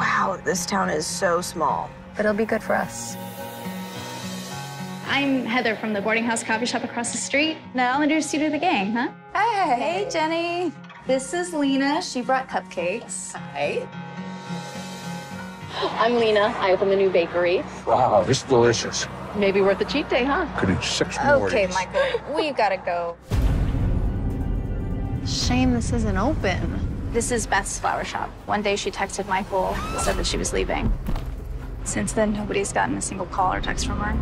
Wow, this town is so small. But it'll be good for us. I'm Heather from the boarding house coffee shop across the street. Now I'll introduce you to the gang, huh? Hey, Jenny. This is Lena. She brought cupcakes. Hi. I'm Lena. I opened the new bakery. Wow, this is delicious. Maybe worth a cheat day, huh? Could eat 6 more. Okay, Michael, we've got to go. Shame this isn't open. This is Beth's flower shop. One day she texted Michael, said that she was leaving. Since then, nobody's gotten a single call or text from her.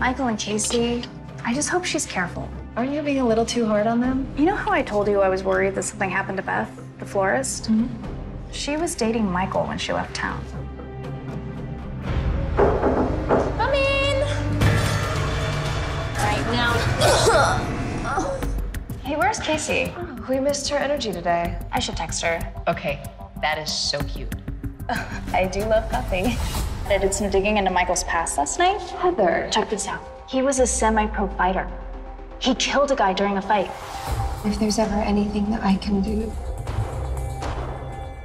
Michael and Casey, I just hope she's careful. Aren't you being a little too hard on them? You know how I told you I was worried that something happened to Beth, the florist? Mm-hmm. She was dating Michael when she left town. Come in! Right now. Hey, where's Casey? Oh, we missed her energy today. I should text her. Okay, that is so cute. I do love coffee. I did some digging into Michael's past last night. Heather, check this out. He was a semi-pro fighter. He killed a guy during a fight. If there's ever anything that I can do.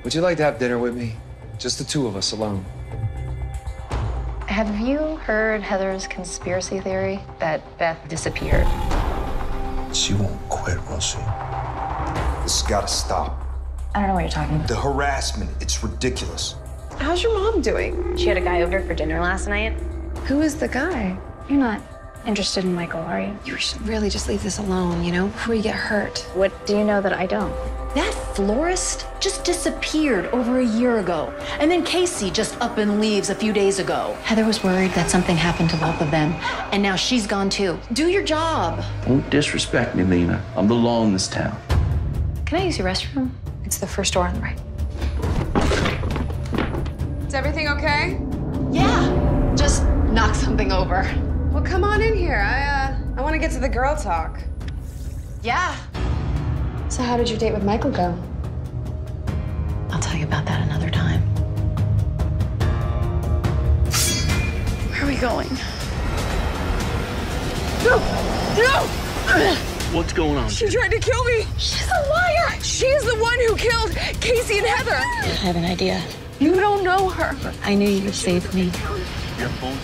Would you like to have dinner with me? Just the two of us alone. Have you heard Heather's conspiracy theory that Beth disappeared? She won't quit, will she? This has got to stop. I don't know what you're talking about. The harassment, it's ridiculous. How's your mom doing? She had a guy over for dinner last night. Who is the guy? You're not interested in Michael, are you? You should really just leave this alone, you know, before you get hurt. What do you know that I don't? That florist just disappeared over a year ago. And then Casey just up and leaves a few days ago. Heather was worried that something happened to both of them. And now she's gone too. Do your job. Don't disrespect me, Lena. I'm the law in this town. Can I use your restroom? It's the first door on the right. Is everything okay? Yeah, just knock something over. Well, come on in here. I want to get to the girl talk. Yeah. So how did your date with Michael go? I'll tell you about that another time. Where are we going? No! No! What's going on? She tried to kill me! She's a liar! She's the one who killed Casey and Heather! I have an idea. You don't know her. I knew you would save me. Your phone?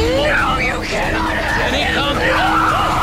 No, you cannot! Jenny, come! No!